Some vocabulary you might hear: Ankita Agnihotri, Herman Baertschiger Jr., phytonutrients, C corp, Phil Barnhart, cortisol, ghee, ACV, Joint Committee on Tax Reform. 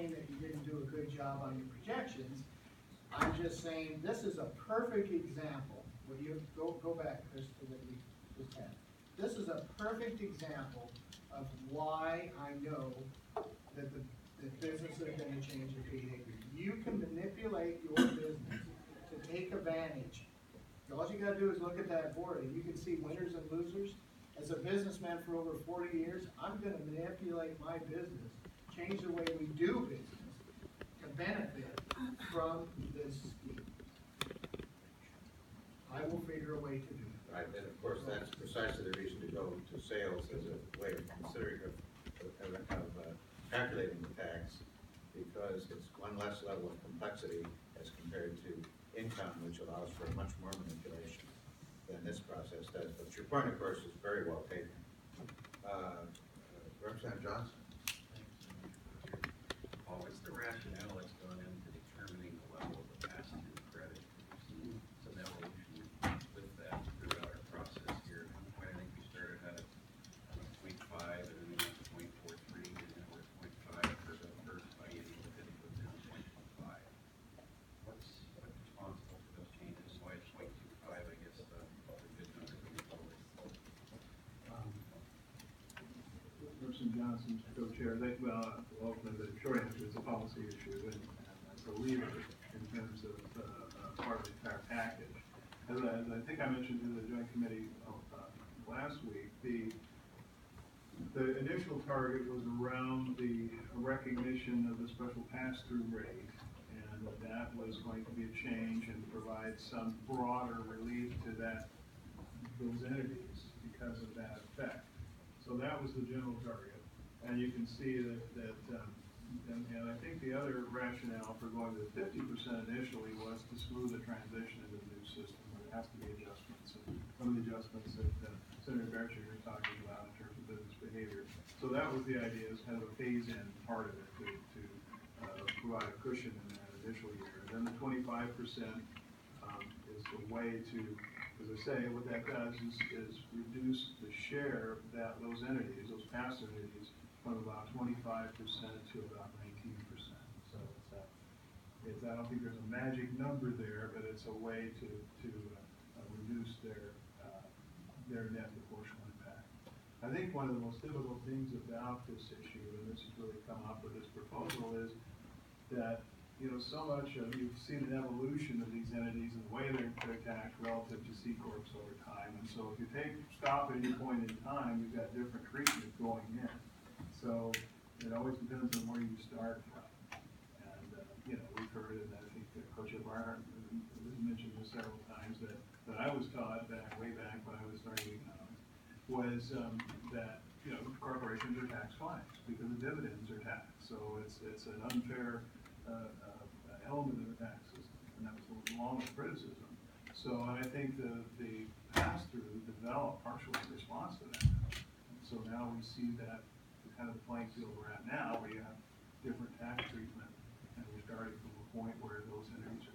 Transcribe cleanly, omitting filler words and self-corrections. saying that you didn't do a good job on your projections. I'm just saying this is a perfect example. Will you go back, Chris, to what we just had? This is a perfect example of why I know that the businesses are going to change their behavior. You can manipulate your business to take advantage. All you got to do is look at that board, and you can see winners and losers. As a businessman for over 40 years, I'm going to manipulate my business, change the way we do business to benefit from this scheme. I will figure a way to do it. Right, and of course that's precisely the reason to go to sales as a way of considering, of calculating the tax, because it's one less level of complexity as compared to income, which allows for much more manipulation than this process does. But your point, of course, is very well taken. Representative Johnson? Always the rationale that's gone into determining the level of the pass-through credit. We've seen some evolution with that throughout our process here. At one point, I think we started at a 0.5, and then we went to 0.43, and then we're at 0.5 for the first biennial, and it was down 0.25. What's responsible for those changes? Why it's 0.25, I guess, the good number going forward. Representative Johnson's co-chair, ultimately the short answer is a policy issue, and I believe it in terms of part of the entire package. As I think I mentioned in the joint committee last week, the initial target was around the recognition of the special pass-through rate, and that was going to be a change and provide some broader relief to those entities because of that effect. So that was the general target. And you can see that I think the other rationale for going to 50% initially was to smooth the transition into the new system. There has to be adjustments, and some of the adjustments that Senator Baertschiger was talking about in terms of business behavior. So that was the idea, is kind of a phase-in part of it to provide a cushion in that initial year. And then the 25% is a way to, as I say, what that does is reduce the share that those entities, those past entities, from about 25% to about 19%. So it's I don't think there's a magic number there, but it's a way to reduce their net proportional impact. I think one of the most difficult things about this issue, and this has really come up with this proposal, is that so much of you've seen an evolution of these entities and the way they're taxed relative to C corps over time. And so if you stop at any point in time, you've got different treatment going in. So it always depends on where you start from. And, we've heard, and I think that Coach Barnhart mentioned this several times, that I was taught way back when I was starting economics, was that, corporations are taxed twice because the dividends are taxed. So it's an unfair element of the tax system. And that was a long criticism. So I think the pass-through developed partially in response to that. And so now we see that kind of the playing field we're at now, where you have different tax treatment, and we're starting from a point where those entities